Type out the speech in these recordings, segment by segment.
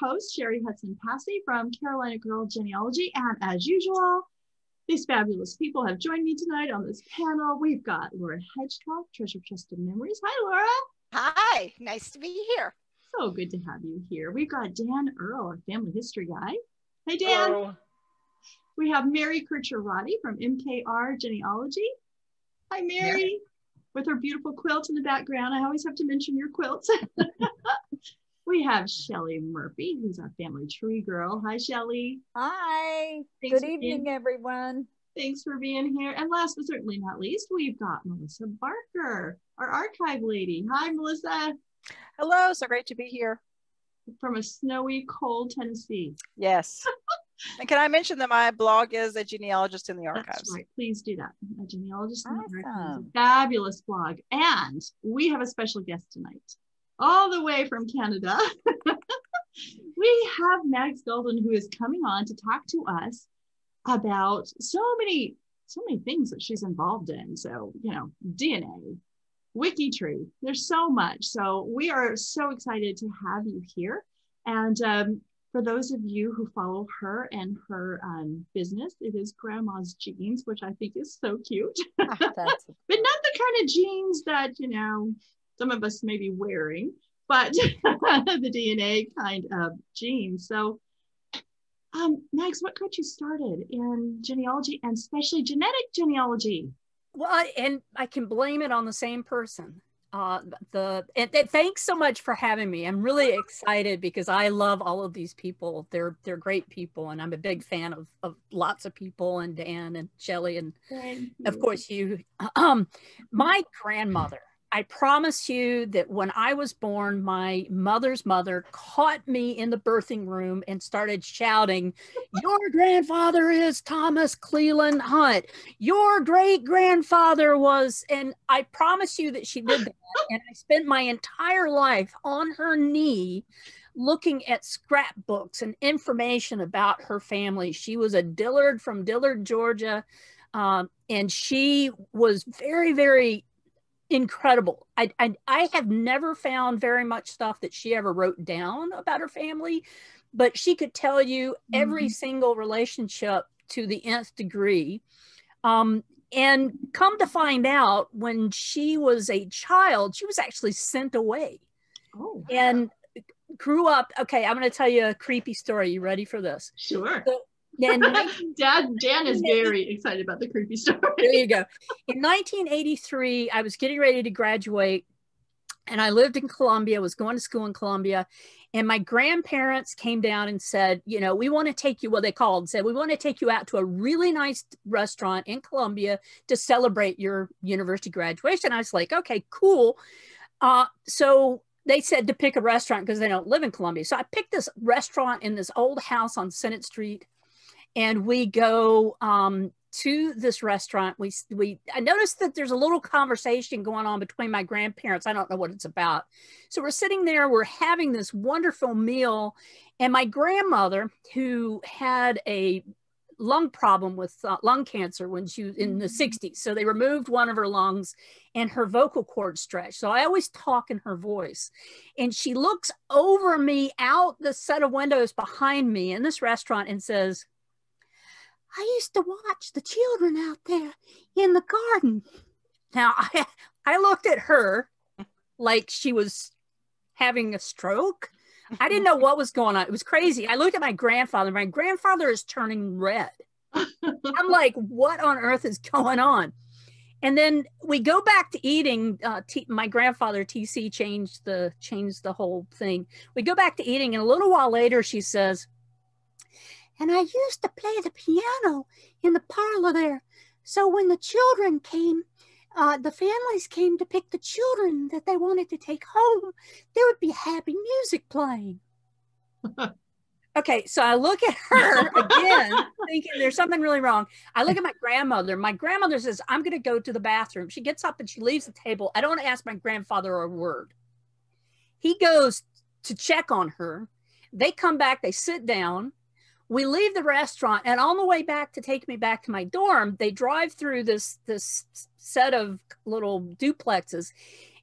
host, Sherry Hudson Passey from Carolina Girl Genealogy. And as usual, these fabulous people have joined me tonight on this panel. We've got Laura Hedgecock, Treasure Chest of Memories. Hi, Laura. Hi, nice to be here. So good to have you here. We've got Dan Earl, our family history guy. Hey, Dan. Hello. We have Mary Kircher Roddy from MKR Genealogy. Hi, Mary. With her beautiful quilt in the background. I always have to mention your quilts. We have Shelley Murphy, who's our family tree girl. Hi, Shelley. Hi. Good evening, everyone. Thanks for being here. And last but certainly not least, we've got Melissa Barker, our archive lady. Hi, Melissa. Hello. So great to be here. From a snowy, cold Tennessee. Yes. And can I mention that my blog is A Genealogist in the Archives? That's right. Please do that. A Genealogist in the Archives. Fabulous blog. And we have a special guest tonight, all the way from Canada. We have Max Gaulden, who is coming on to talk to us about so many things that she's involved in. So, you know, DNA, WikiTree, there's so much. So we are so excited to have you here. And for those of you who follow her and her business, it is Grandma's Genes, which I think is so cute. Oh, but not the kind of jeans that, you know, some of us may be wearing, but the DNA kind of genes. So Max, what got you started in genealogy and especially genetic genealogy? Well, I can blame it on the same person. Thanks so much for having me. I'm really excited because I love all of these people. They're great people, and I'm a big fan of lots of people, and Dan and Shelley and of course you. My grandmother, I promise you that when I was born, my mother's mother caught me in the birthing room and started shouting, "Your grandfather is Thomas Cleland Hunt. Your great-grandfather was," and I promise you that she did that. And I spent my entire life on her knee looking at scrapbooks and information about her family. She was a Dillard from Dillard, Georgia, and she was very, very incredible. I have never found very much stuff that she ever wrote down about her family, but she could tell you every single relationship to the nth degree. And come to find out, when she was a child, she was actually sent away. Oh, wow. And grew up. Okay, I'm going to tell you a creepy story. You ready for this? Sure. So, Dan is very excited about the creepy story. There you go. In 1983, I was getting ready to graduate, and I lived in Columbia, was going to school in Columbia, and my grandparents came down and said, you know, we want to take you, well, they called and said, we want to take you out to a really nice restaurant in Columbia to celebrate your university graduation. I was like, okay, cool. So they said to pick a restaurant because they don't live in Columbia. So I picked this restaurant in this old house on Senate Street. And we go to this restaurant. I noticed that there's a little conversation going on between my grandparents. I don't know what it's about. So we're sitting there, we're having this wonderful meal. And my grandmother, who had a lung problem with lung cancer when she was in the 60s. So they removed one of her lungs and her vocal cord stretched. So I always talk in her voice. And she looks over me out the set of windows behind me in this restaurant and says, "I used to watch the children out there in the garden." Now, I looked at her like she was having a stroke. I didn't know what was going on. It was crazy. I looked at my grandfather. My grandfather is turning red. I'm like, what on earth is going on? And then we go back to eating. My grandfather, TC, changed the whole thing. We go back to eating, and a little while later, she says, "And I used to play the piano in the parlor there. So when the children came, the families came to pick the children that they wanted to take home, there would be happy music playing." Okay, so I look at her again, thinking there's something really wrong. I look at my grandmother. My grandmother says, "I'm going to go to the bathroom." She gets up and she leaves the table. I don't ask my grandfather a word. He goes to check on her. They come back, they sit down. We leave the restaurant, and on the way back to take me back to my dorm, they drive through this set of little duplexes,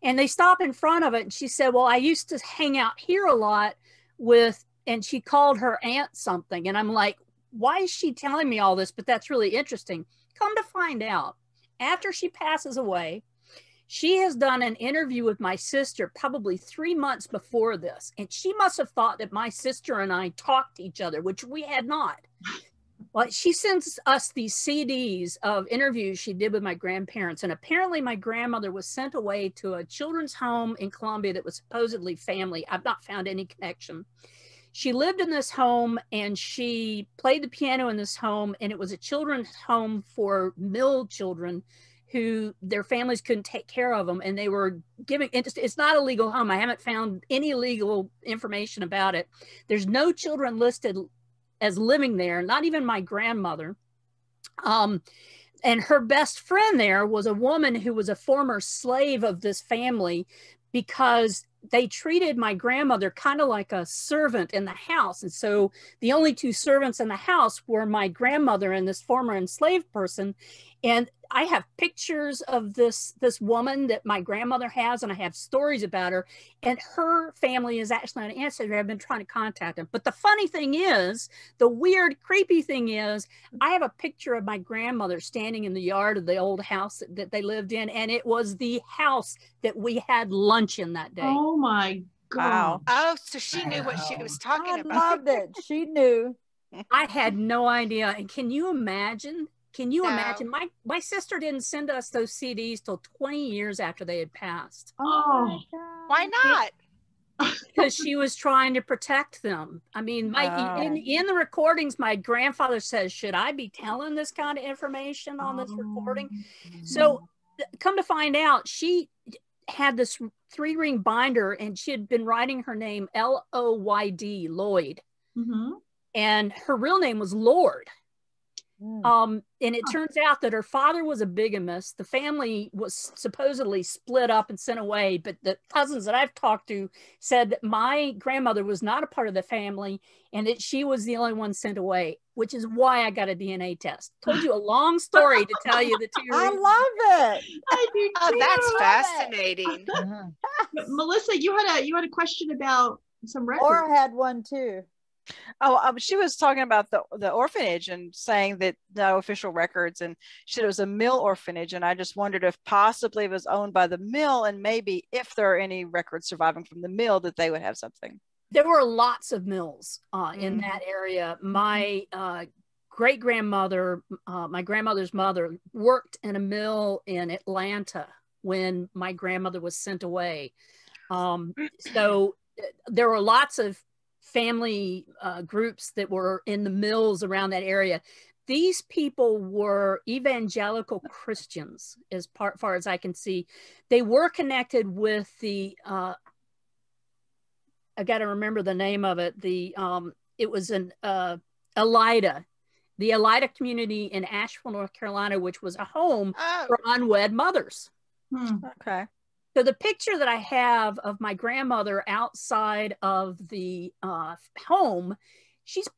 and they stop in front of it. And she said, "Well, I used to hang out here a lot with and she called her aunt something. And I'm like, why is she telling me all this? But that's really interesting. Come to find out, after she passes away, she has done an interview with my sister probably 3 months before this. And she must have thought that my sister and I talked to each other, which we had not. Well, she sends us these CDs of interviews she did with my grandparents. And apparently my grandmother was sent away to a children's home in Colombia that was supposedly family. I've not found any connection. She lived in this home and she played the piano in this home, and it was a children's home for mill children who their families couldn't take care of them, and they were giving, it's not a legal home. I haven't found any legal information about it. There's no children listed as living there, not even my grandmother. And her best friend there was a woman who was a former slave of this family, because they treated my grandmother kind of like a servant in the house. And so the only two servants in the house were my grandmother and this former enslaved person. And I have pictures of this woman that my grandmother has, and I have stories about her, and her family is actually an ancestor. I've been trying to contact them. But the funny thing is, the weird, creepy thing is, I have a picture of my grandmother standing in the yard of the old house that they lived in, and it was the house that we had lunch in that day. Oh my God. Wow. Oh, so she knew what she was talking about. I loved it. She knew. I had no idea. And can you imagine? Can you imagine? My sister didn't send us those CDs till 20 years after they had passed. Oh, why not? Because she was trying to protect them. I mean, in the recordings, my grandfather says, should I be telling this kind of information on this recording? So come to find out, she had this 3-ring binder, and she had been writing her name L-O-Y-D, Lloyd. Mm-hmm. And her real name was Lord. And it turns out that her father was a bigamist. The family was supposedly split up and sent away, but the cousins that I've talked to said that my grandmother was not a part of the family and that she was the only one sent away, which is why I got a DNA test. Told you a long story to tell you the two. I love it. I do too. Oh, that's fascinating. Melissa, you had a question about some records. Or had one too. Oh, she was talking about the orphanage and saying that no official records, and she said it was a mill orphanage, and I just wondered if possibly it was owned by the mill, and maybe if there are any records surviving from the mill that they would have something. There were lots of mills in that area. My great-grandmother, my grandmother's mother, worked in a mill in Atlanta when my grandmother was sent away. So there were lots of family groups that were in the mills around that area. These people were evangelical Christians, as far as I can see. They were connected with the, I got to remember the name of it. It was an Elida, the Elida community in Asheville, North Carolina, which was a home for unwed mothers. Okay. So the picture that I have of my grandmother outside of the home, she's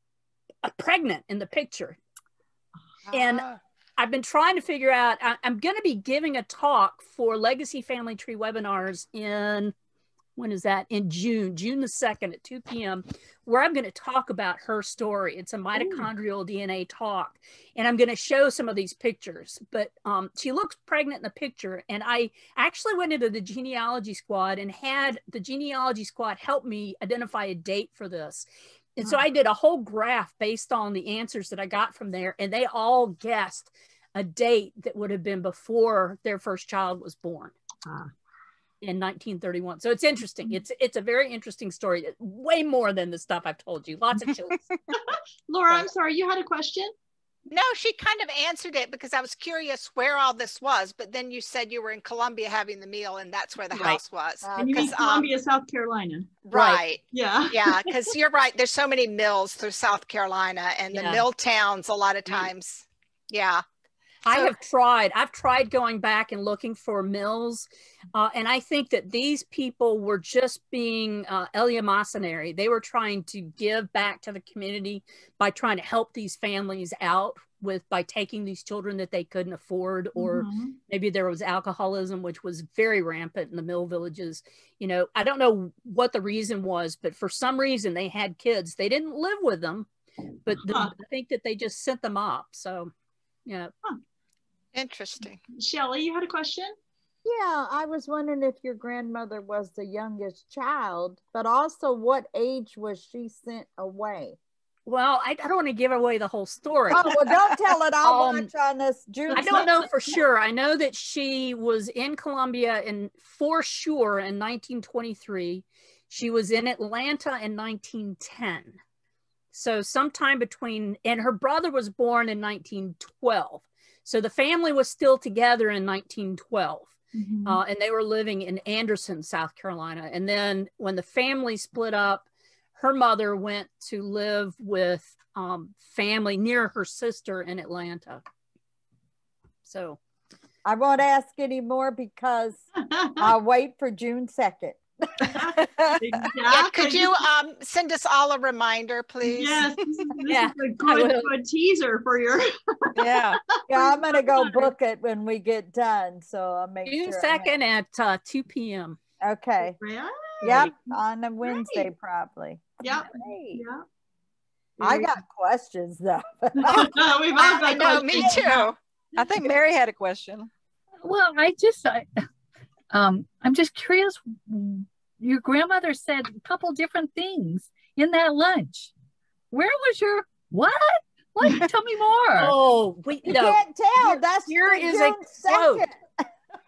pregnant in the picture. And I've been trying to figure out, I'm going to be giving a talk for Legacy Family Tree webinars in, when is that? In June, June the 2nd at 2 p.m., where I'm going to talk about her story. It's a mitochondrial DNA talk. And I'm going to show some of these pictures. But she looks pregnant in the picture. And I actually went into the genealogy squad and had the genealogy squad help me identify a date for this. And so I did a whole graph based on the answers that I got from there. And they all guessed a date that would have been before their first child was born. In 1931. So it's interesting. It's a very interesting story. Way more than the stuff I've told you. Lots of chills. Laura, I'm sorry, you had a question? No, she kind of answered it, because I was curious where all this was, but then you said you were in Columbia having the meal, and that's where the house was. And you mean Columbia, South Carolina. Right. Yeah. Yeah, because you're right. There's so many mills through South Carolina, and the mill towns a lot of times. Yeah. I have tried. I've tried going back and looking for Mills, and I think that these people were just being eleemosynary. They were trying to give back to the community by trying to help these families out with by taking these children that they couldn't afford, or maybe there was alcoholism, which was very rampant in the mill villages. You know, I don't know what the reason was, but for some reason they had kids. They didn't live with them, but I think that they just sent them up. So, yeah. Huh. Interesting. Shelley, you had a question? Yeah, I was wondering if your grandmother was the youngest child, but also what age was she sent away? Well, I don't want to give away the whole story. Oh, well, don't tell it. I'll watch on this June. I don't know for sure. I know that she was in Columbia in 1923. She was in Atlanta in 1910. So sometime between, and her brother was born in 1912. So the family was still together in 1912. And they were living in Anderson, South Carolina. And then when the family split up, her mother went to live with family near her sister in Atlanta. So I won't ask any more because I'll wait for June 2nd. Yeah, could you send us all a reminder, please? Yes, this is a good teaser for your yeah, I'm gonna go book it when we get done, so I'll make June 2nd at 2 p.m. Okay. Right. Yep, on a Wednesday probably. Yep. Right. Yeah. I got questions though. I know, me too. I think Mary had a question. Well, I'm just curious. Your grandmother said a couple different things in that lunch. Where was your what? Tell me more. Oh, you can't tell.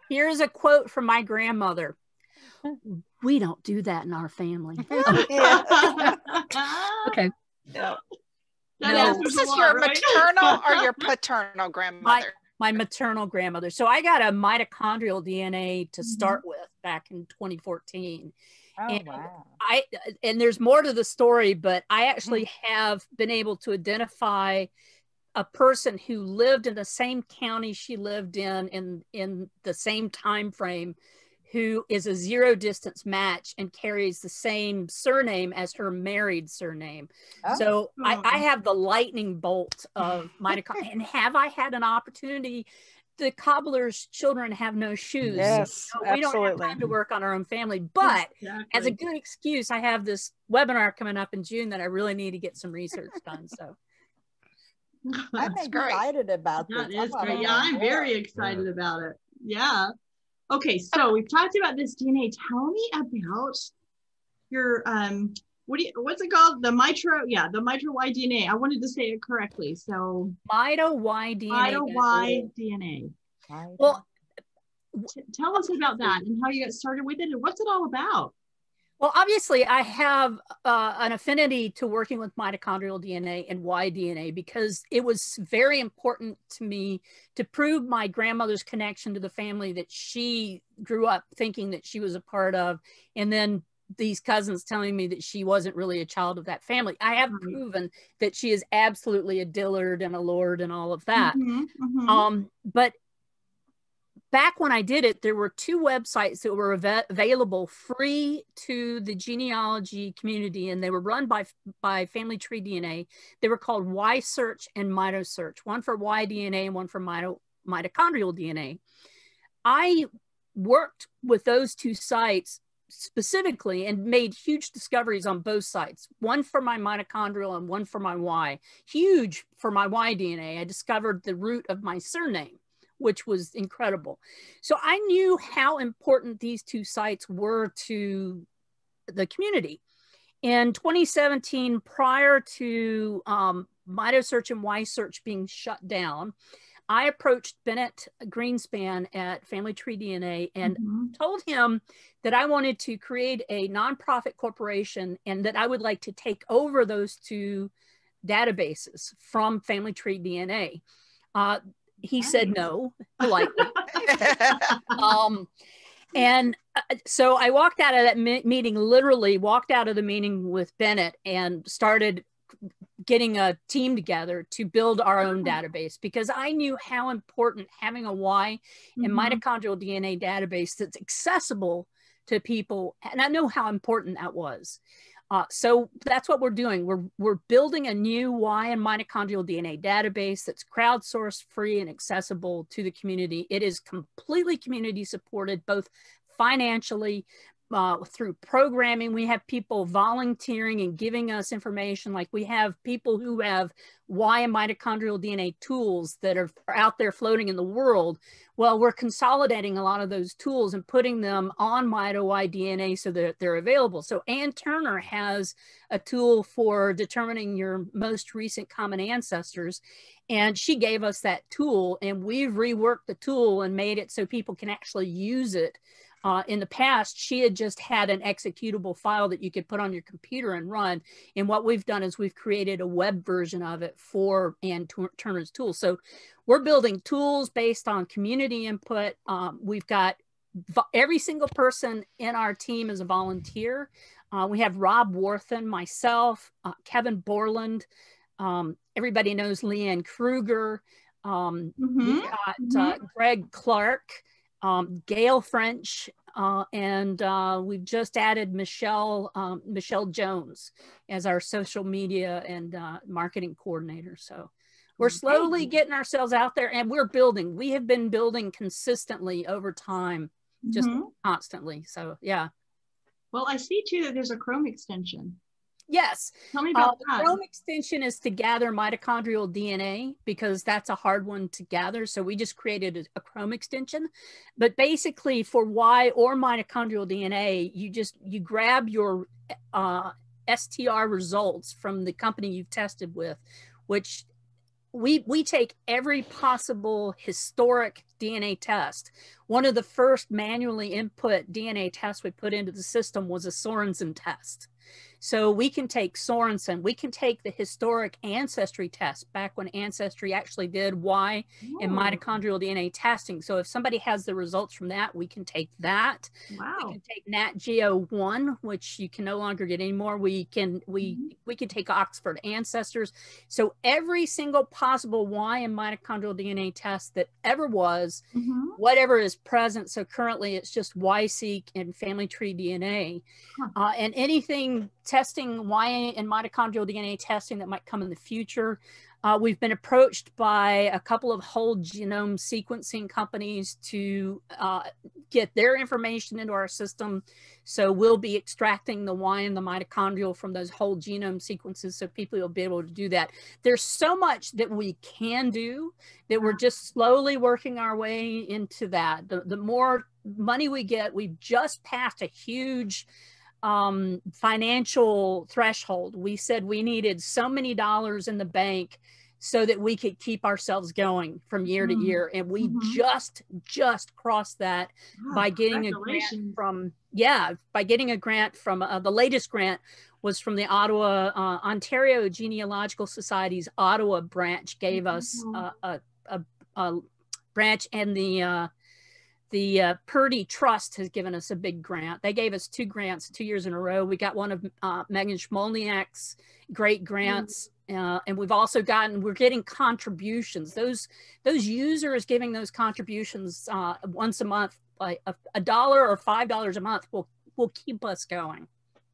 Here is a quote from my grandmother. We don't do that in our family. Okay. No. This is your maternal or your paternal grandmother? My maternal grandmother. So I got a mitochondrial DNA to start with back in 2014. Oh, and wow. And there's more to the story, but I actually have been able to identify a person who lived in the same county she lived in the same time frame, who is a zero distance match and carries the same surname as her married surname. Oh. So I have the lightning bolt of mitochondria. And have I had an opportunity? The cobbler's children have no shoes. Yes, you know, we don't have time to work on our own family, but as a good excuse, I have this webinar coming up in June that I really need to get some research done. So I'm excited about this. Great. Yeah, I'm very excited about it. Yeah. Okay, so we've talked about this DNA. Tell me about your what's it called? The Mito Y DNA. I wanted to say it correctly. So Mito Y DNA. Mito Y DNA. Well, tell us about that and how you got started with it and what's it all about. Well, obviously, I have an affinity to working with mitochondrial DNA and Y-DNA because it was very important to me to prove my grandmother's connection to the family that she grew up thinking that she was a part of, and then these cousins telling me that she wasn't really a child of that family. I have proven that she is absolutely a Dillard and a Lord and all of that. But back when I did it, there were two websites that were available free to the genealogy community, and they were run by Family Tree DNA. They were called Y-Search and Mito-Search, one for Y-DNA and one for mitochondrial DNA. I worked with those two sites specifically and made huge discoveries on both sites, one for my mitochondrial and one for my Y. Huge for my Y-DNA. I discovered the root of my surname, which was incredible. So I knew how important these two sites were to the community. In 2017, prior to Mito-Search and Y-Search being shut down, I approached Bennett Greenspan at Family Tree DNA and told him that I wanted to create a nonprofit corporation and that I would like to take over those two databases from Family Tree DNA. He said no, politely. And so I walked out of that meeting, literally walked out of the meeting with Bennett and started getting a team together to build our own database, because I knew how important having a Y and mitochondrial DNA database that's accessible to people, and I know how important that was. So that's what we're doing. We're building a new Y and mitochondrial DNA database that's crowdsourced, free, and accessible to the community. It is completely community supported, both financially, through programming. We have people volunteering and giving us information. Like, we have people who have Y and mitochondrial DNA tools that are out there floating in the world. Well, we're consolidating a lot of those tools and putting them on MitoYDNA so that they're available. So Ann Turner has a tool for determining your most recent common ancestors, and she gave us that tool, and we've reworked the tool and made it so people can actually use it. In the past, she had just had an executable file that you could put on your computer and run. And what we've done is we've created a web version of it for Ann Turner's tool. So we're building tools based on community input. We've got every single person in our team is a volunteer. We have Rob Worthen, myself, Kevin Borland. Everybody knows Leanne Kruger. We've got Greg Clark. Gail French, and we've just added Michelle Jones as our social media and marketing coordinator. So we're slowly getting ourselves out there, and we're building. We have been building consistently over time, just constantly. So, yeah. Well, I see too that there's a Chrome extension. Yes. Tell me about that. The Chrome extension is to gather mitochondrial DNA, because that's a hard one to gather. So we just created a Chrome extension. But basically for Y or mitochondrial DNA, you grab your STR results from the company you've tested with, which we take every possible historic DNA test. One of the first manually input DNA tests we put into the system was a Sorensen test. So we can take Sorensen, we can take the historic ancestry test back when Ancestry actually did Y and mitochondrial DNA testing. So if somebody has the results from that, we can take that. Wow. We can take Nat Geo 1, which you can no longer get anymore. We can take Oxford Ancestors. So every single possible Y and mitochondrial DNA test that ever was, whatever is present. So currently it's just Y-Seq and Family Tree DNA, and anything testing Y and mitochondrial DNA testing that might come in the future. We've been approached by a couple of whole genome sequencing companies to get their information into our system. So we'll be extracting the Y and the mitochondrial from those whole genome sequences, so people will be able to do that. There's so much that we can do that we're just slowly working our way into that. The more money we get, we've just passed a huge financial threshold. We said we needed so many dollars in the bank so that we could keep ourselves going from year to year. And we just crossed that by getting a grant from, the latest grant was from the Ottawa, Ontario Genealogical Society's Ottawa branch gave us a branch, and the Purdy Trust has given us a big grant. They gave us two grants 2 years in a row. We got one of Megan Schmolniak's great grants, and we've also gotten, we're getting contributions. Those users giving those contributions once a month, like a dollar or $5 a month will keep us going.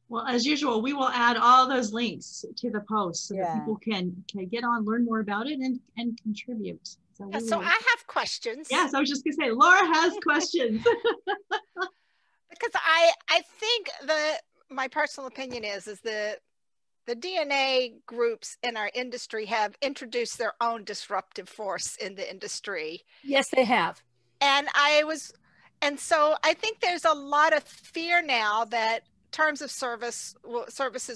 Well, as usual, we will add all those links to the post so that people can get on, learn more about it, and contribute. So, so I have questions. Yes, I was just going to say, Laura has questions. Because I think my personal opinion is the DNA groups in our industry have introduced their own disruptive force in the industry. Yes, they have. And so I think there's a lot of fear now that terms of services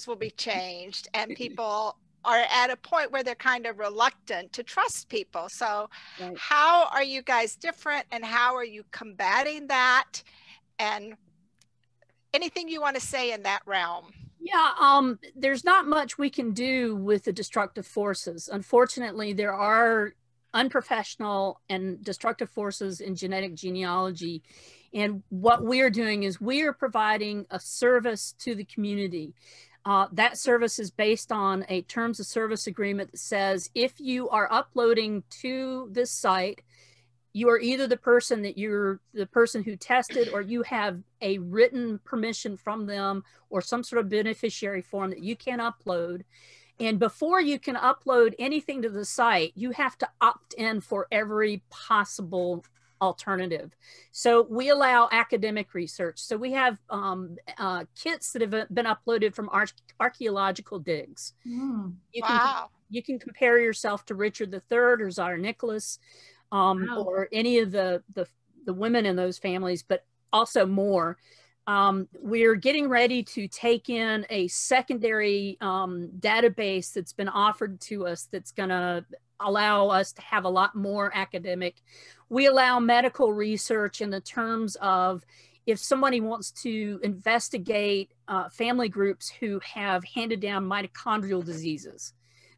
will be changed, and people are at a point where they're kind of reluctant to trust people. So how are you guys different, and how are you combating that? And anything you want to say in that realm? Yeah, there's not much we can do with the destructive forces. Unfortunately, there are unprofessional and destructive forces in genetic genealogy. And what we're doing is we are providing a service to the community. That service is based on a terms of service agreement that says if you are uploading to this site, you are either the person who tested, or you have a written permission from them or some sort of beneficiary form that you can upload. And before you can upload anything to the site, you have to opt in for every possible alternative. So we allow academic research. So we have kits that have been uploaded from archaeological digs. Mm, you can compare yourself to Richard III or Czar Nicholas, or any of the women in those families, but also more. We're getting ready to take in a secondary database that's been offered to us that's going to allow us to have a lot more academic. We allow medical research in the terms of if somebody wants to investigate family groups who have handed down mitochondrial diseases,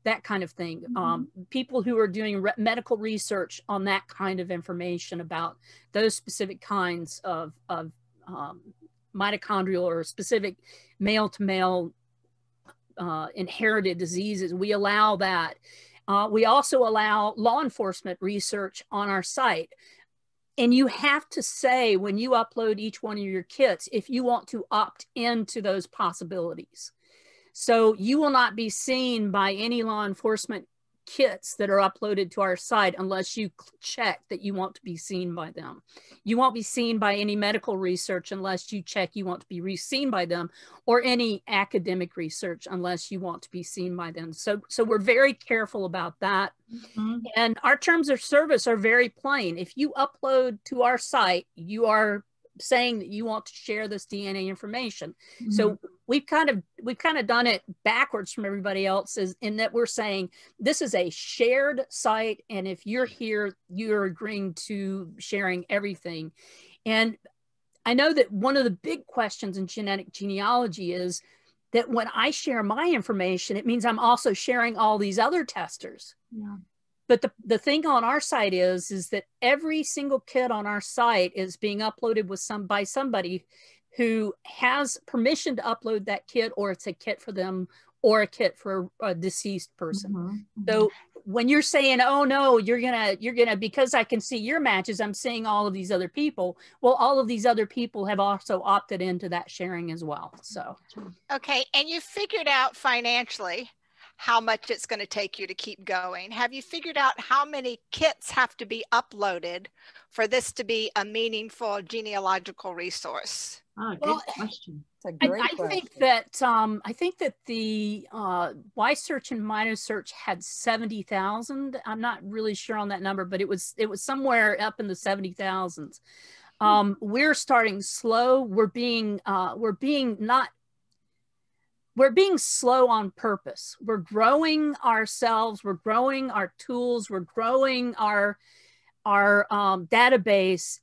that kind of thing. Mm-hmm. People who are doing medical research on that kind of information about those specific kinds of mitochondrial or specific male-to-male inherited diseases. We allow that. We also allow law enforcement research on our site. And you have to say when you upload each one of your kits, if you want to opt into those possibilities. So you will not be seen by any law enforcement kits that are uploaded to our site unless you check that you want to be seen by them. You won't be seen by any medical research unless you check you want to be seen by them, or any academic research unless you want to be seen by them. So we're very careful about that. Mm-hmm. And our terms of service are very plain. If you upload to our site, you are saying that you want to share this DNA information. Mm-hmm. So we've kind of done it backwards from everybody else, is in that we're saying this is a shared site, and if you're here, you're agreeing to sharing everything. And I know that one of the big questions in genetic genealogy is that when I share my information, it means I'm also sharing all these other testers. Yeah. But the thing on our site is that every single kit on our site is being uploaded with by somebody who has permission to upload that kit, or it's a kit for them, or a kit for a deceased person. Mm-hmm. So when you're saying, oh no, you're gonna, because I can see your matches, I'm seeing all of these other people. Well, all of these other people have also opted into that sharing as well, so. Okay, and you figured out financially how much it's going to take you to keep going. Have you figured out how many kits have to be uploaded for this to be a meaningful genealogical resource? Ah, good question. It's a great question. I think that the Y-Search and Mito-Search had 70,000. I'm not really sure on that number, but it was somewhere up in the 70,000s. We're starting slow. We're being slow on purpose. We're growing ourselves, we're growing our tools, we're growing our database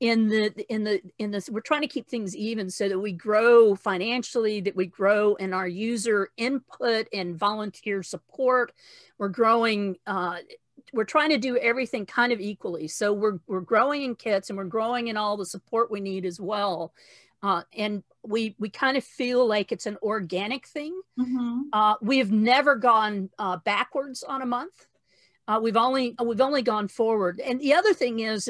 in this, we're trying to keep things even so that we grow financially, that we grow in our user input and volunteer support. We're growing, we're trying to do everything kind of equally. So we're growing in kits, and we're growing in all the support we need as well. And we kind of feel like it's an organic thing. Mm-hmm. We have never gone backwards on a month. We've only gone forward. And the other thing is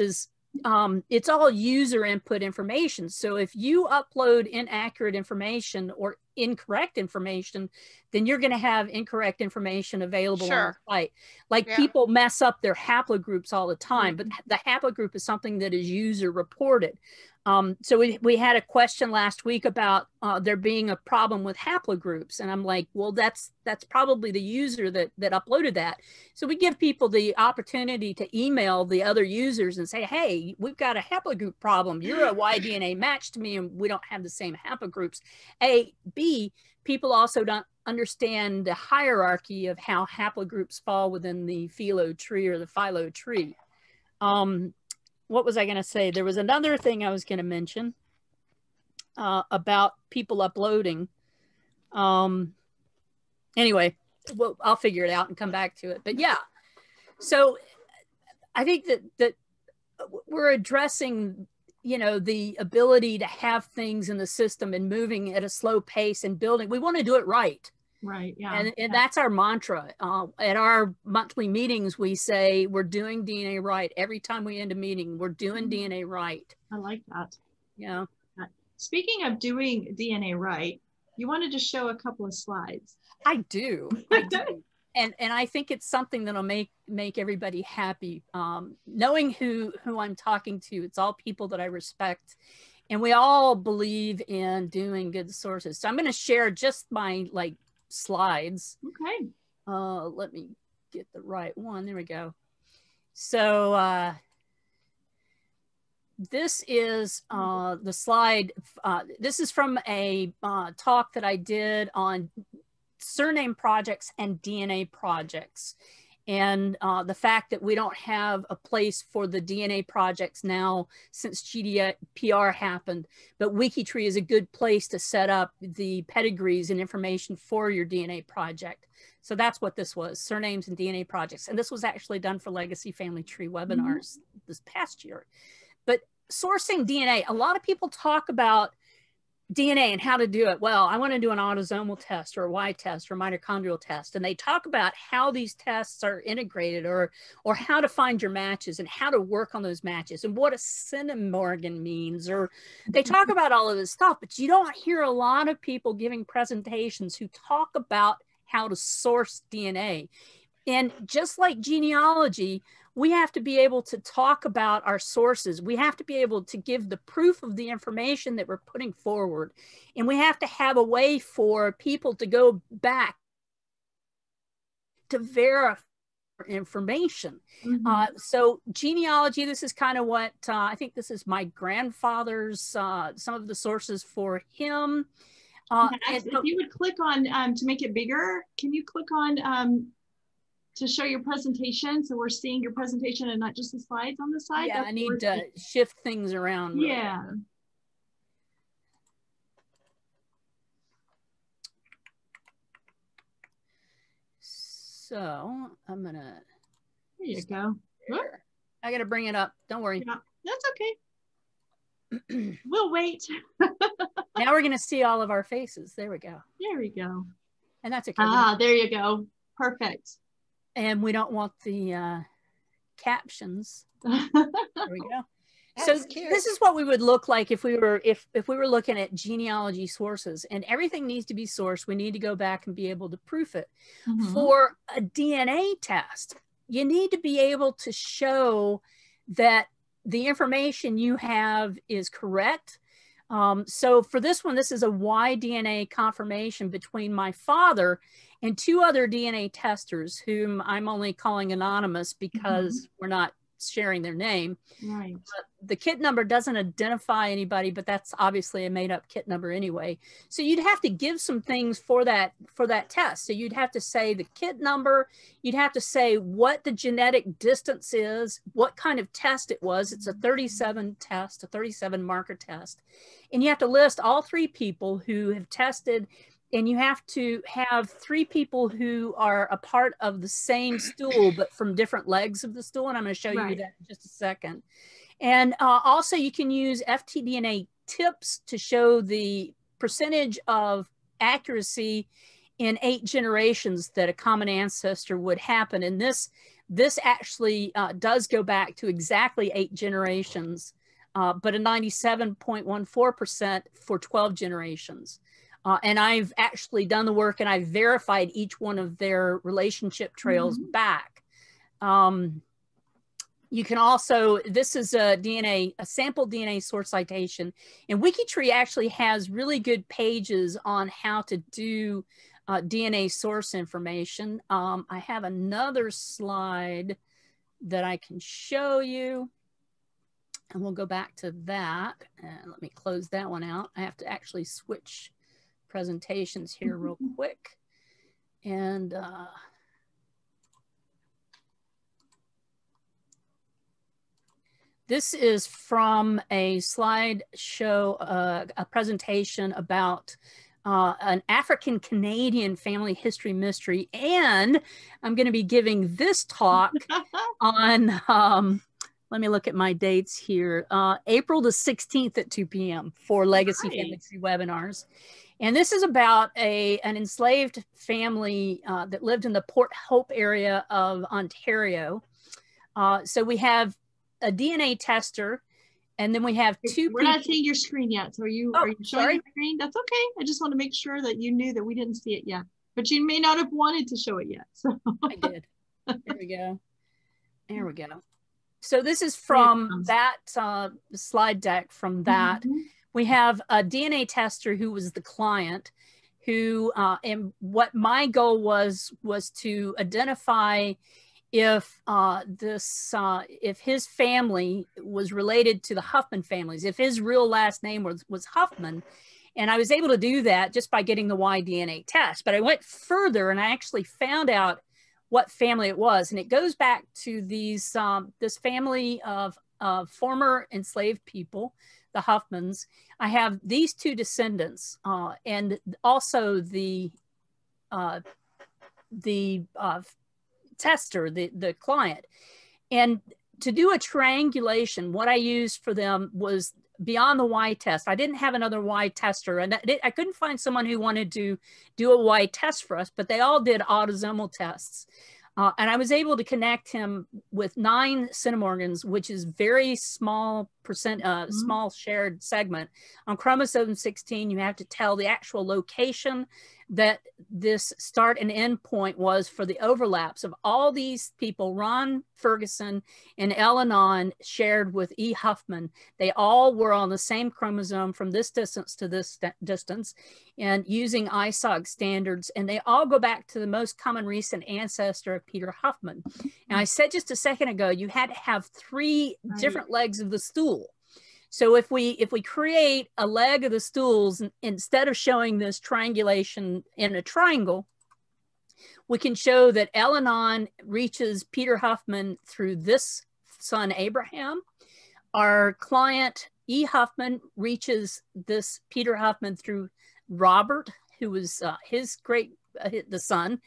it's all user input information. So if you upload inaccurate information or incorrect information, then you're going to have incorrect information available on the site. Like people mess up their haplogroups all the time, mm-hmm. but the haplogroup is something that is user reported. So we had a question last week about there being a problem with haplogroups. And I'm like, well, that's probably the user that uploaded that. So we give people the opportunity to email the other users and say, hey, we've got a haplogroup problem. You're a Y-DNA match to me, and we don't have the same haplogroups. A, B, people also don't understand the hierarchy of how haplogroups fall within the phyllo tree or the phylo tree. What was I going to say? There was another thing I was going to mention about people uploading. Anyway, well, I'll figure it out and come back to it. But yeah, so I think that we're addressing you know, the ability to have things in the system and moving at a slow pace and building. We want to do it right. Right. Yeah. And that's our mantra. At our monthly meetings, we say we're doing DNA right. Every time we end a meeting, we're doing DNA right. I like that. Yeah. Speaking of doing DNA right, you wanted to show a couple of slides. I do. And I think it's something that'll make everybody happy. Knowing who I'm talking to, it's all people that I respect. And we all believe in doing good sources. So I'm going to share just my like slides. Okay. Let me get the right one. There we go. So this is the slide. This is from a talk that I did on surname projects and DNA projects. And the fact that we don't have a place for the DNA projects now since GDPR happened, but WikiTree is a good place to set up the pedigrees and information for your DNA project. So that's what this was, surnames and DNA projects. And this was actually done for Legacy Family Tree webinars this past year. But sourcing DNA, a lot of people talk about DNA and how to do it. Well, I want to do an autosomal test or a Y test or mitochondrial test. And they talk about how these tests are integrated or how to find your matches and how to work on those matches and what a centimorgan means. Or they talk about all of this stuff, but you don't hear a lot of people giving presentations who talk about how to source DNA. And just like genealogy, we have to be able to talk about our sources. We have to be able to give the proof of the information that we're putting forward. And we have to have a way for people to go back to verify information. So genealogy, this is kind of what, I think this is my grandfather's, some of the sources for him. If you would click on, to make it bigger, can you click on, to show your presentation, so we're seeing your presentation and not just the slides on the side. Yeah, I need to shift things around. Really. Yeah. So I'm gonna. There you go. There. I gotta bring it up. Don't worry. Yeah, that's okay. We'll wait. Now we're gonna see all of our faces. There we go. There we go. And that's okay. Ah, there you go. Perfect. And we don't want the captions. There we go. That's so cute. This is what we would look like if we were if we were looking at genealogy sources, and everything needs to be sourced. We need to go back and be able to proof it. For a DNA test, you need to be able to show that the information you have is correct. So for this one, this is a Y DNA confirmation between my father and two other DNA testers whom I'm only calling anonymous because we're not sharing their name. Right. The kit number doesn't identify anybody, but that's obviously a made up kit number anyway. So you'd have to give some things for that test. So you'd have to say the kit number, you'd have to say what the genetic distance is, what kind of test it was. It's a 37 test, a 37 marker test. And you have to list all three people who have tested, and you have to have three people who are a part of the same stool, but from different legs of the stool. And I'm going to show you that in just a second. And also you can use FTDNA tips to show the percentage of accuracy in 8 generations that a common ancestor would happen. And this actually does go back to exactly 8 generations, but a 97.14% for 12 generations. And I've actually done the work and I've verified each one of their relationship trails back. You can also, this is a sample DNA source citation. And WikiTree actually has really good pages on how to do DNA source information. I have another slide that I can show you. And we'll go back to that. And let me close that one out. I have to actually switch presentations here real quick. And this is from a slideshow, a presentation about an African-Canadian family history mystery. And I'm going to be giving this talk on Let me look at my dates here. April the 16th at 2 p.m. for Legacy Family Tree webinars. And this is about an enslaved family that lived in the Port Hope area of Ontario. So we have a DNA tester, and then we have two. We're not seeing your screen yet. So are you showing your screen? That's okay. I just want to make sure that you knew that we didn't see it yet, but you may not have wanted to show it yet. So I did. There we go. There we go. So this is from that slide deck from that. Mm-hmm. We have a DNA tester who was the client who, and what my goal was to identify if if his family was related to the Huffman families, if his real last name was Huffman. And I was able to do that just by getting the Y-DNA test. But I went further and I actually found out what family it was. And it goes back to these, this family of former enslaved people, the Huffmans. I have these two descendants and also the tester, the client. And to do a triangulation, what I used for them was beyond the Y test. I didn't have another Y tester, and I couldn't find someone who wanted to do a Y test for us, but they all did autosomal tests. And I was able to connect him with 9 centimorgans, which is very small percent, small shared segment. On chromosome 16, you have to tell the actual location that this start and end point was for the overlaps of all these people. Ron Ferguson and Elanon shared with E. Huffman. They all were on the same chromosome from this distance to this distance, and using ISOG standards, and they all go back to the most common recent ancestor of Peter Huffman. Now, I said just a second ago, you had to have 3 different legs of the stool. So if we create a leg of the stools, instead of showing this triangulation in a triangle, we can show that Elanon reaches Peter Huffman through this son, Abraham. Our client, E. Huffman, reaches this Peter Huffman through Robert, who was the son.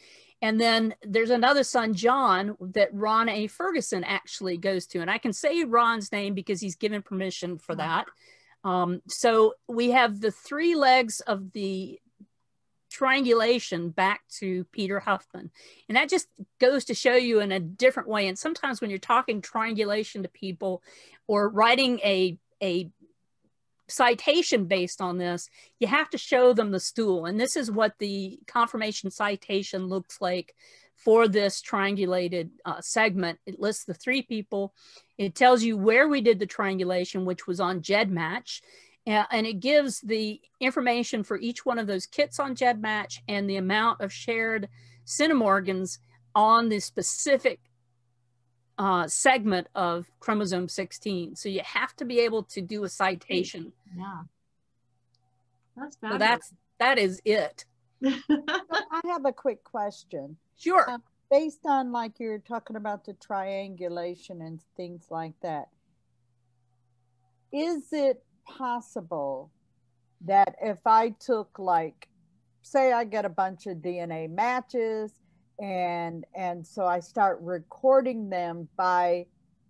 And then there's another son, John, that Ron A. Ferguson actually goes to. And I can say Ron's name because he's given permission for that. So we have the 3 legs of the triangulation back to Peter Huffman. And that just goes to show you in a different way. And sometimes when you're talking triangulation to people or writing a citation based on this, you have to show them the stool. And this is what the confirmation citation looks like for this triangulated segment. It lists the 3 people. It tells you where we did the triangulation, which was on GEDmatch. And it gives the information for each one of those kits on GEDmatch and the amount of shared centimorgans on the specific segment of chromosome 16. So you have to be able to do a citation. Yeah, that's fabulous. So that is it. I have a quick question. Sure. Based on, like, you're talking about the triangulation and things like that, is it possible that if I took, like, say I get a bunch of DNA matches, and so I start recording them by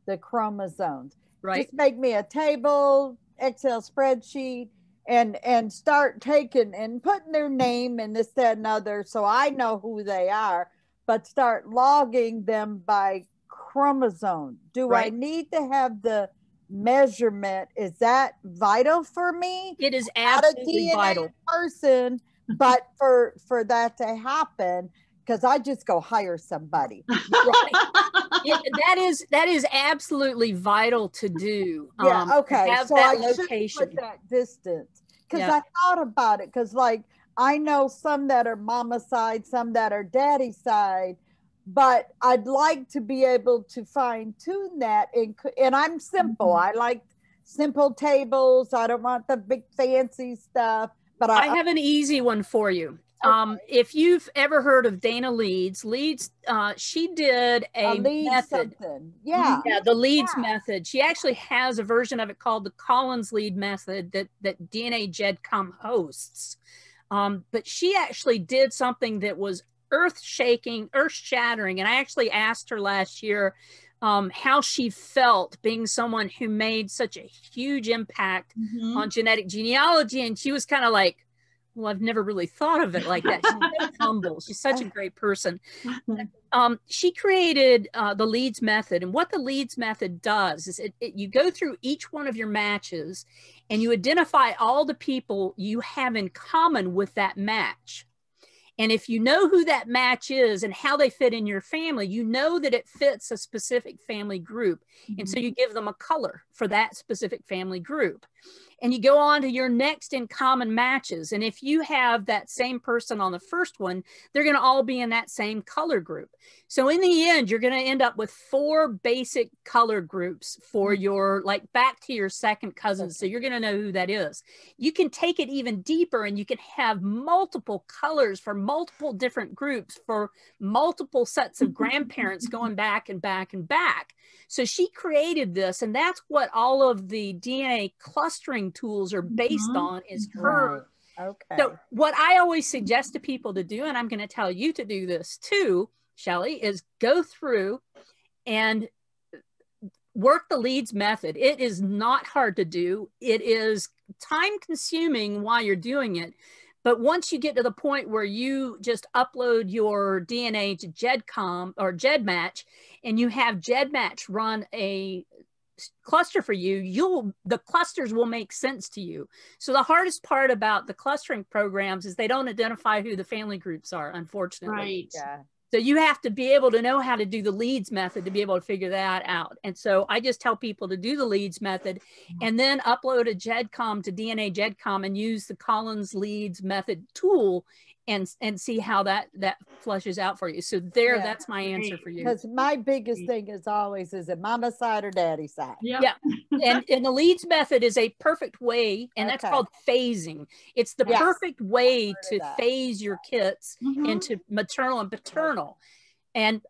the chromosomes. Right. Just make me a table, Excel spreadsheet, and start taking and putting their name and this, that, and other, so I know who they are, but start logging them by chromosome. Do I need to have the measurement? Is that vital for me? It is absolutely vital. Not a DNA person, but for that to happen, because I just go hire somebody. Right. that is absolutely vital to do. Yeah, okay. Have so that I location. Put that distance. Because I thought about it. Because, like, I know some that are mama's side, some that are daddy's side, but I'd like to be able to fine tune that. And I'm simple. Mm-hmm. I like simple tables. I don't want the big fancy stuff. But I have an easy one for you. If you've ever heard of Dana Leeds, she did a method. The Leeds method. She actually has a version of it called the Collins Lead method that DNA GEDCOM hosts. But she actually did something that was earth-shaking, earth-shattering. And I actually asked her last year how she felt being someone who made such a huge impact mm-hmm. on genetic genealogy. And she was kind of like, well, I've never really thought of it like that. She's so humble. She's such a great person. She created the Leads method. And what the Leads method does is you go through each one of your matches and you identify all the people you have in common with that match. And if you know who that match is and how they fit in your family, you know that it fits a specific family group. Mm-hmm. And so you give them a color for that specific family group. And you go on to your next in common matches. And if you have that same person on the first one, they're going to all be in that same color group. So in the end, you're going to end up with 4 basic color groups for your, like, back to your second cousin. Okay. So you're going to know who that is. You can take it even deeper and you can have multiple colors for multiple different groups for multiple sets of grandparents going back and back and back. So she created this, and that's what all of the DNA clustering tools are based mm-hmm. on, is her. Okay. So what I always suggest to people to do, and I'm going to tell you to do this too, Shelley, is go through and work the Leads method. It is not hard to do. It is time consuming while you're doing it. But once you get to the point where you just upload your DNA to GEDCOM or GEDmatch, and you have GEDmatch run a cluster for you, the clusters will make sense to you. So the hardest part about the clustering programs is they don't identify who the family groups are, unfortunately. Right. Yeah. So you have to be able to know how to do the Leads method to be able to figure that out. And so I just tell people to do the Leads method and then upload a GEDCOM to DNA GEDCOM and use the Collins Leads method tool and see how that flushes out for you. So there, yeah. That's my answer for you. Because my biggest thing is always, is it mama's side or daddy's side? Yep. Yeah. And the Leads method is a perfect way, and that's called phasing. It's the yes. perfect way to phase your kits mm-hmm. into maternal and paternal. And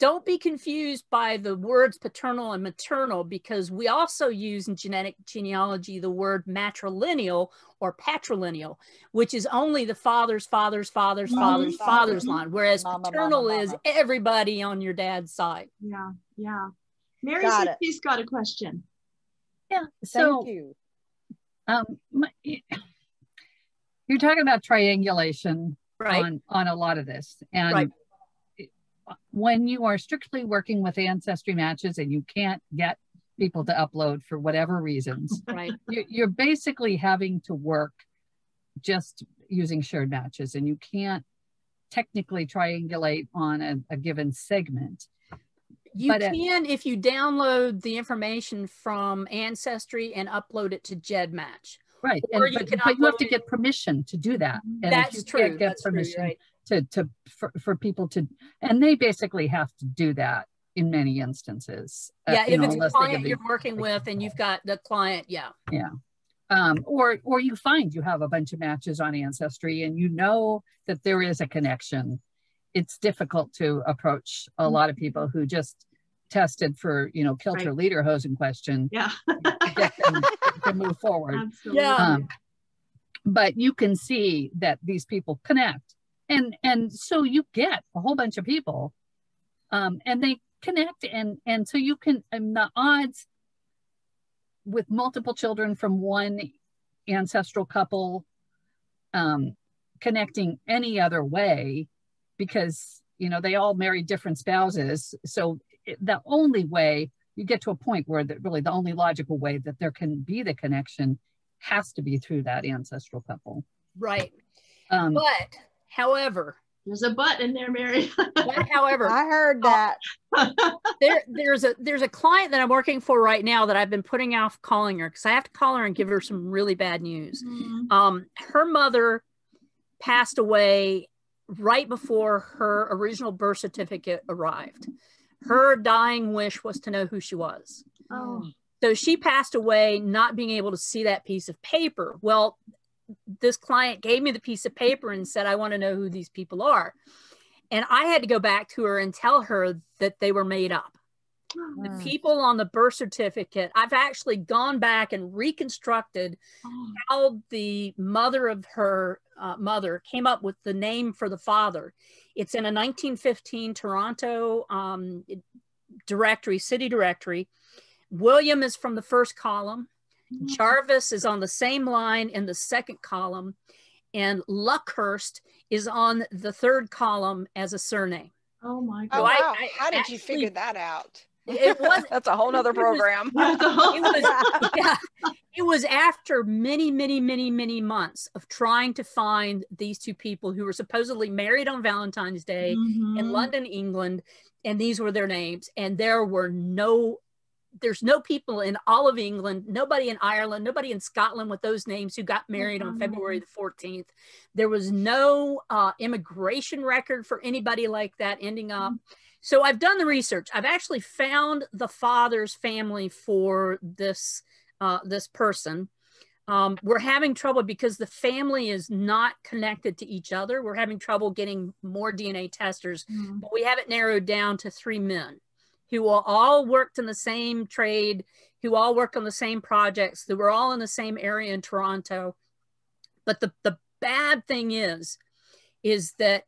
don't be confused by the words paternal and maternal, because we also use in genetic genealogy the word matrilineal or patrilineal, which is only the father's line, whereas paternal is everybody on your dad's side. Yeah, yeah. Mary, she's got a question. Yeah, so, thank you. You're talking about triangulation on a lot of this. And when you are strictly working with ancestry matches and you can't get people to upload for whatever reasons, you're basically having to work just using shared matches, and you can't technically triangulate on a given segment. You can if you download the information from Ancestry and upload it to GEDmatch. Right, but you have to get permission to do that. And that's true. Get that's permission true, right. For people to, and they basically have to do that in many instances. Yeah, if it's a client you're working with and you've got the client, yeah. Yeah, or you find you have a bunch of matches on Ancestry and you know that there is a connection. It's difficult to approach a mm-hmm. lot of people who just tested for, Kilter Lederhosen question. Yeah. To get them to move forward. Absolutely. Yeah. But you can see that these people connect. And so you get a whole bunch of people, and they connect, and so you can, the odds with multiple children from one ancestral couple connecting any other way, because, they all married different spouses. So the only way you get to a point where the only logical way that there can be the connection has to be through that ancestral couple. Right. However, there's a but in there, Mary. However, I heard that there's a client that I'm working for right now that I've been putting off calling her because I have to call her and give her some really bad news. Mm-hmm. Her mother passed away right before her original birth certificate arrived. Her dying wish was to know who she was. Oh. So she passed away not being able to see that piece of paper. Well, this client gave me the piece of paper and said, I want to know who these people are. And I had to go back to her and tell her that they were made up. Wow. The people on the birth certificate, I've actually gone back and reconstructed how the mother of her mother came up with the name for the father. It's in a 1915 Toronto directory, city directory. William is from the first column. Jarvis is on the same line in the second column. And Luckhurst is on the third column as a surname. Oh my God. Oh, wow. How did you figure that out? It was that's a whole nother program. It was after many months of trying to find these two people who were supposedly married on Valentine's Day in London, England, and these were their names. And there were there's no people in all of England, nobody in Ireland, nobody in Scotland with those names who got married on February the 14th. There was no immigration record for anybody like that ending up. So I've done the research. I've actually found the father's family for this, this person. We're having trouble because the family is not connected to each other. We're having trouble getting more DNA testers, but we have it narrowed down to 3 men who all worked in the same trade, who all worked on the same projects, who were all in the same area in Toronto. But the bad thing is that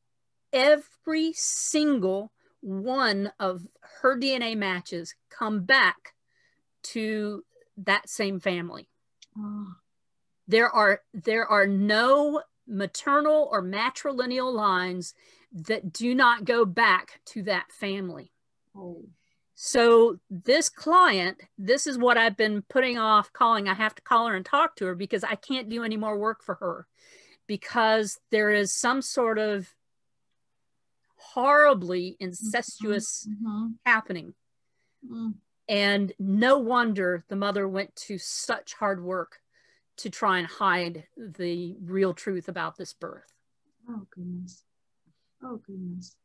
every single one of her DNA matches come back to that same family. Oh. There are no maternal or matrilineal lines that do not go back to that family. Oh. So this client, this is what I've been putting off calling. I have to call her and talk to her because I can't do any more work for her because there is some sort of horribly incestuous happening. And no wonder the mother went to such hard work to try and hide the real truth about this birth. Oh, goodness. Oh, goodness.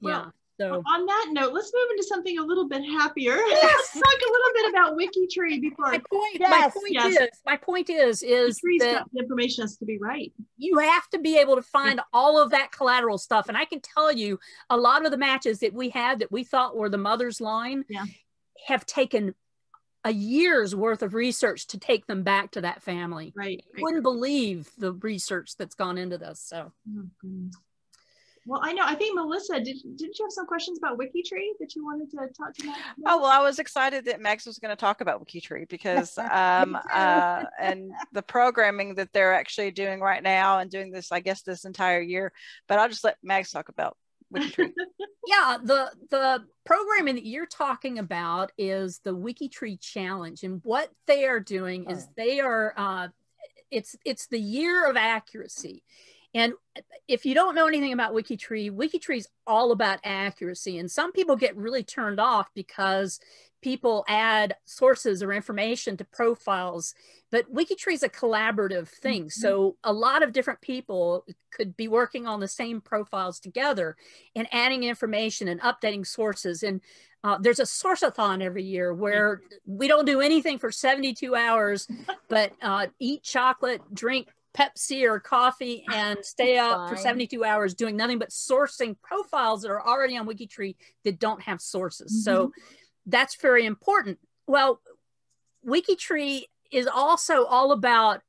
Yeah. Well, so on that note, let's move into something a little bit happier. Let's talk a little bit about WikiTree before. My point is that the information has to be right. You have to be able to find all of that collateral stuff. And I can tell you a lot of the matches that we had that we thought were the mother's line have taken a year's worth of research to take them back to that family. Right. You wouldn't believe the research that's gone into this. So. Oh, goodness. Well, I know, I think Melissa, didn't you have some questions about WikiTree that you wanted to talk to Max about? Oh, well, I was excited that Max was going to talk about WikiTree because, and the programming that they're actually doing right now and doing this, I guess, this entire year, but I'll just let Max talk about WikiTree. Yeah, the programming that you're talking about is the WikiTree Challenge, and what they are doing is they are, it's the year of accuracy. And if you don't know anything about WikiTree, WikiTree is all about accuracy. And some people get really turned off because people add sources or information to profiles. But WikiTree is a collaborative thing. So a lot of different people could be working on the same profiles together and adding information and updating sources. And there's a source-a-thon every year where we don't do anything for 72 hours, but eat chocolate, drink Pepsi or coffee and stay up for 72 hours doing nothing but sourcing profiles that are already on WikiTree that don't have sources. So that's very important. Well, WikiTree is also all about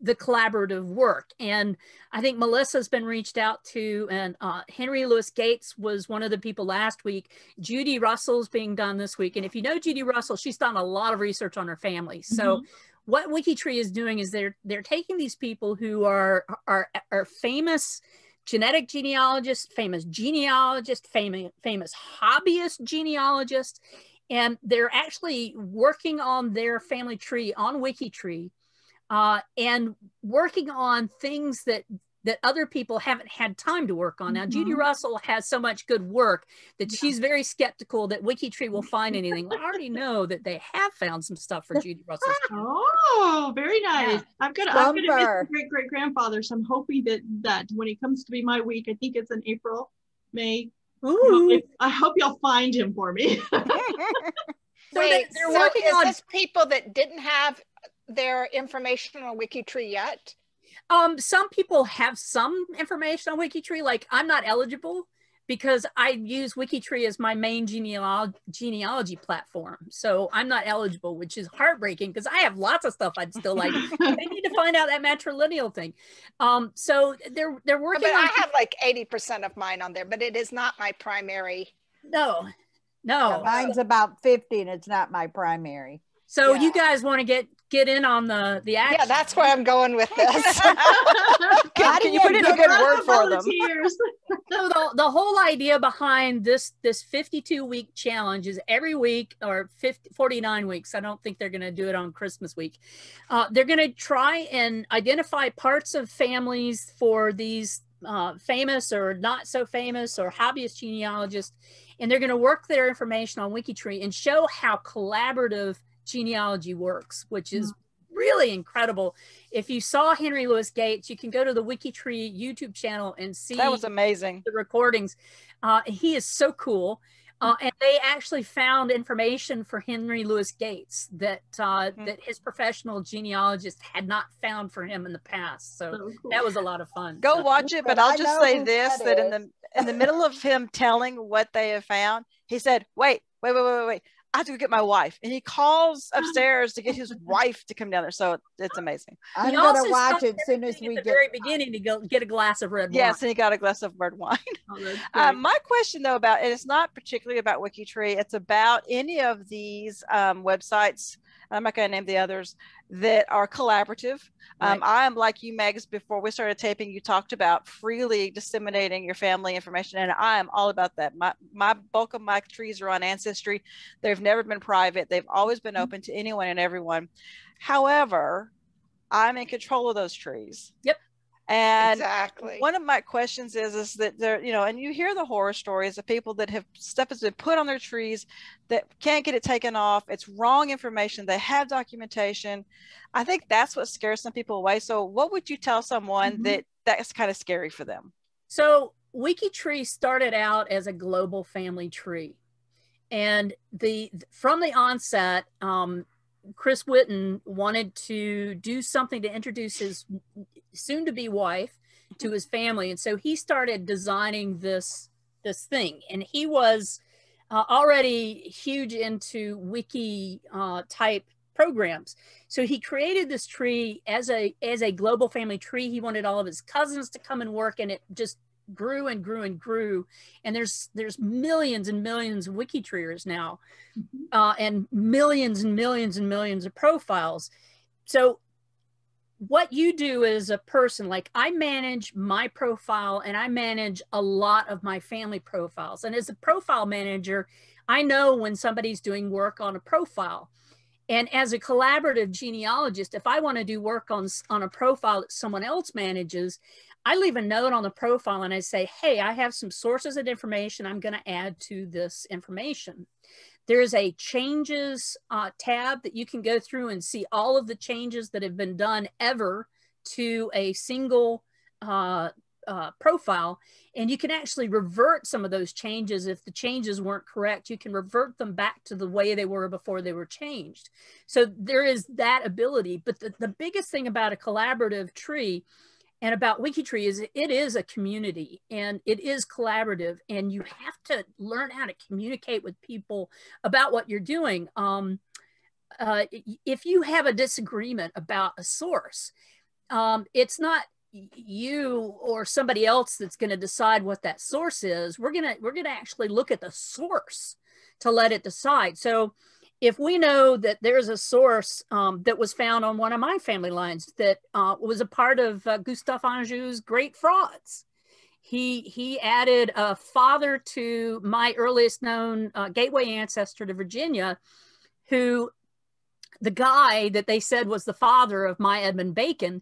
the collaborative work. And I think Melissa's been reached out to, and Henry Louis Gates was one of the people last week. Judy Russell's being done this week. And if you know Judy Russell, she's done a lot of research on her family. So what WikiTree is doing is they're taking these people who are famous genetic genealogists, famous genealogists, famous hobbyist genealogists, and they're actually working on their family tree on WikiTree and working on things that other people haven't had time to work on. Now, Judy Russell has so much good work that she's very skeptical that WikiTree will find anything. Well, I already know that they have found some stuff for Judy Russell. Oh, very nice. Yeah. I'm going to miss my great-great-grandfather, so I'm hoping that when it comes to be my week, I think it's in April, May. Ooh. I hope y'all find him for me. Wait, they're working on this people that didn't have their information on WikiTree yet? Some people have some information on WikiTree, like I'm not eligible because I use WikiTree as my main genealogy platform. So I'm not eligible, which is heartbreaking because I have lots of stuff I'd still like. I need to find out that matrilineal thing. So they're working. But I have like 80% of mine on there, but it is not my primary. No. No. So mine's about 50 and it's not my primary. So you guys want to get in on the action. Yeah, that's where I'm going with this. Can you put in a good word for them? So the whole idea behind this 52-week challenge is every week, or 49 weeks, I don't think they're going to do it on Christmas week. They're going to try and identify parts of families for these famous or not so famous or hobbyist genealogists, and they're going to work their information on WikiTree and show how collaborative genealogy works, which is really incredible. If you saw Henry Louis Gates, you can go to the WikiTree YouTube channel and see that was amazing. The recordings. He is so cool. And they actually found information for Henry Louis Gates that that his professional genealogist had not found for him in the past. So cool. That was a lot of fun. Go watch it, but I'll just say this, that in the middle of him telling what they have found, he said, wait. I have to go get my wife. And he calls upstairs to get his wife to come down there. So it's amazing. I'm going to watch it as soon as we get. At the very beginning to go get a glass of red wine. Yes, and he got a glass of red wine. Oh, my question though about, and it's not particularly about WikiTree, it's about any of these websites, I'm not going to name the others, that are collaborative. Right. I am like you, Megs, before we started taping, you talked about freely disseminating your family information, and I am all about that. My bulk of my trees are on Ancestry. They've never been private. They've always been open to anyone and everyone. However, I'm in control of those trees. Yep. And exactly. One of my questions is that there, you know, and you hear the horror stories of people that have stuff that's been put on their trees that can't get it taken off. It's wrong information. They have documentation. I think that's what scares some people away. So what would you tell someone that's kind of scary for them? So WikiTree started out as a global family tree. And from the onset, Chris Whitten wanted to do something to introduce his soon-to-be wife to his family, and so he started designing this thing. And he was already huge into wiki type programs, so he created this tree as a global family tree. He wanted all of his cousins to come and work, and it just grew and grew and grew, and there's millions and millions of WikiTreeers now, and millions and millions and millions of profiles. So what you do as a person, like I manage my profile and I manage a lot of my family profiles, and as a profile manager, I know when somebody's doing work on a profile. And as a collaborative genealogist, if I want to do work on a profile that someone else manages, I leave a note on the profile and I say, hey, I have some sources of information I'm going to add to this information. There is a changes tab that you can go through and see all of the changes that have been done ever to a single profile. And you can actually revert some of those changes. If the changes weren't correct, you can revert them back to the way they were before they were changed. So there is that ability. But the biggest thing about a collaborative tree and about WikiTree is it is a community and it is collaborative, and you have to learn how to communicate with people about what you're doing. If you have a disagreement about a source, it's not you or somebody else that's going to decide what that source is. We're gonna actually look at the source to let it decide. So if we know that there's a source that was found on one of my family lines that was a part of Gustave Anjou's great frauds, he added a father to my earliest known gateway ancestor to Virginia, who the guy that they said was the father of my Edmund Bacon,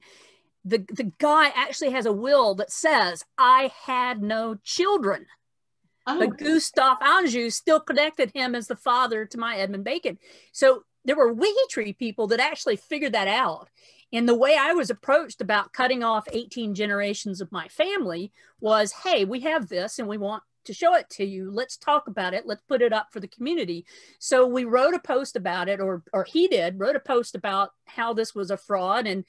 the guy actually has a will that says, I had no children. But Gustave Anjou still connected him as the father to my Edmund Bacon. So there were WikiTree people that actually figured that out. And the way I was approached about cutting off 18 generations of my family was, hey, we have this and we want to show it to you. Let's talk about it. Let's put it up for the community. So we wrote a post about it, or he did, wrote a post about how this was a fraud, and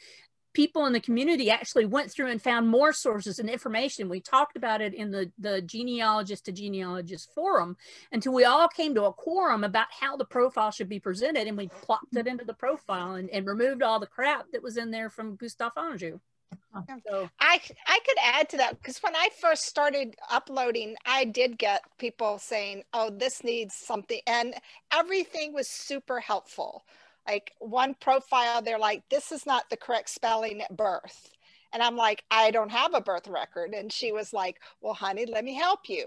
people in the community actually went through and found more sources and information. We talked about it in the genealogist to genealogist forum until we all came to a quorum about how the profile should be presented, and we plopped it into the profile and removed all the crap that was in there from Gustave Anjou. So, I could add to that, because when I first started uploading, I did get people saying, oh, this needs something. And everything was super helpful. Like one profile, they're like, this is not the correct spelling at birth. And I'm like, I don't have a birth record. And she was like, well, honey, let me help you.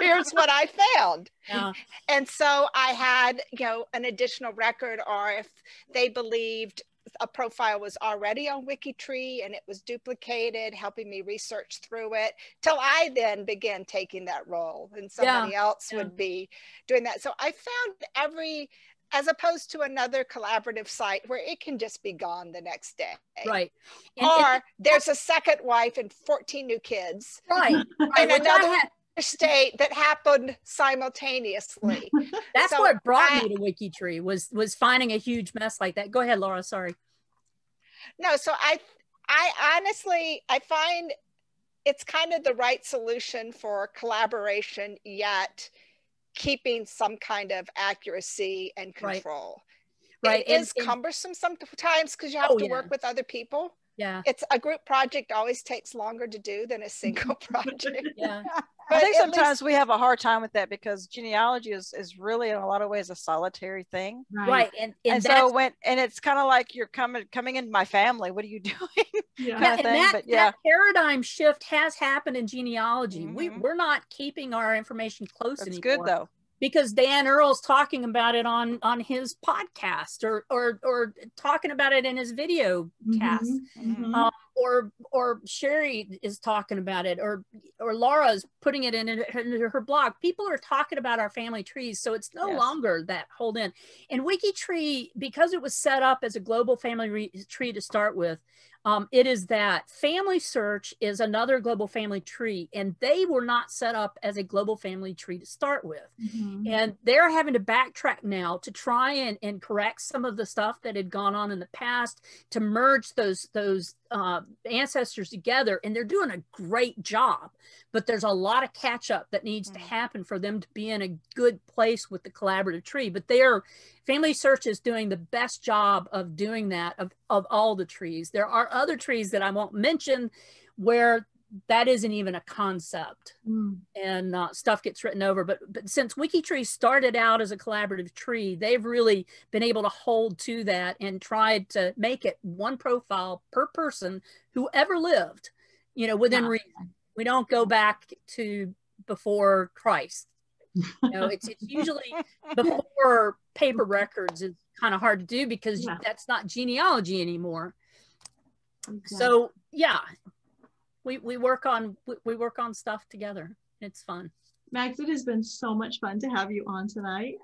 Here's what I found. Yeah. And so I had, you know, an additional record, or if they believed a profile was already on WikiTree and it was duplicated, helping me research through it, till I then began taking that role and somebody else would be doing that. So I found every, as opposed to another collaborative site where it can just be gone the next day. Right. And or there's a second wife and 14 new kids. Right. And another state that happened simultaneously. That's so what brought me to WikiTree, was finding a huge mess like that. Go ahead, Laura, sorry. No, so I honestly, I find it's kind of the right solution for collaboration, yet keeping some kind of accuracy and control. Right. It is cumbersome sometimes because you have to work with other people. Yeah. It's a group project always takes longer to do than a single project. Yeah. I think sometimes we have a hard time with that, because genealogy is really in a lot of ways a solitary thing. Right. And so when, and it's kind of like you're coming into my family, what are you doing? Yeah. And that paradigm shift has happened in genealogy. Mm-hmm. We're not keeping our information close anymore. That's good though. Because Dan Earl's talking about it on his podcast, or talking about it in his video cast, or Sherry is talking about it, or Laura's putting it in her blog. People are talking about our family trees, so it's no longer that hold in. And WikiTree, because it was set up as a global family tree to start with, it is that Family Search is another global family tree, and they were not set up as a global family tree to start with. And they're having to backtrack now to try and correct some of the stuff that had gone on in the past to merge those ancestors together. And they're doing a great job, but there's a lot of catch up that needs to happen for them to be in a good place with the collaborative tree. But Family Search is doing the best job of doing that of all the trees. There are other trees that I won't mention where that isn't even a concept and stuff gets written over. But since WikiTree started out as a collaborative tree, they've really been able to hold to that and tried to make it one profile per person who ever lived, you know, within reason. We don't go back to before Christ. You know, it's usually before paper records is kind of hard to do because that's not genealogy anymore. Okay. So yeah, we work on stuff together. It's fun. Max, it has been so much fun to have you on tonight.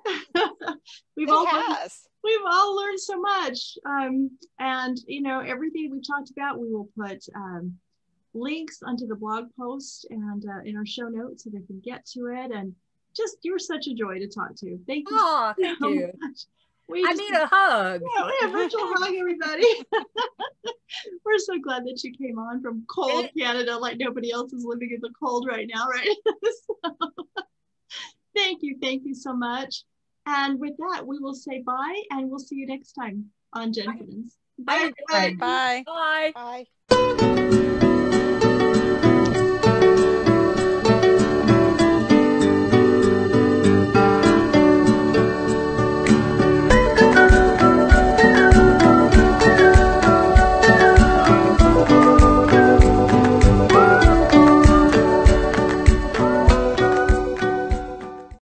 We've all learned so much, and you know, everything we talked about, we will put links onto the blog post and in our show notes so they can get to it. And just, you're such a joy to talk to. Thank you. Oh, thank you so much. I need a hug. Yeah, we have a virtual hug, everybody. We're so glad that you came on from cold Canada, like nobody else is living in the cold right now, right? So, thank you so much. And with that, we will say bye, and we'll see you next time on Genealogist. Bye. Bye. Bye. Bye. Bye. Bye.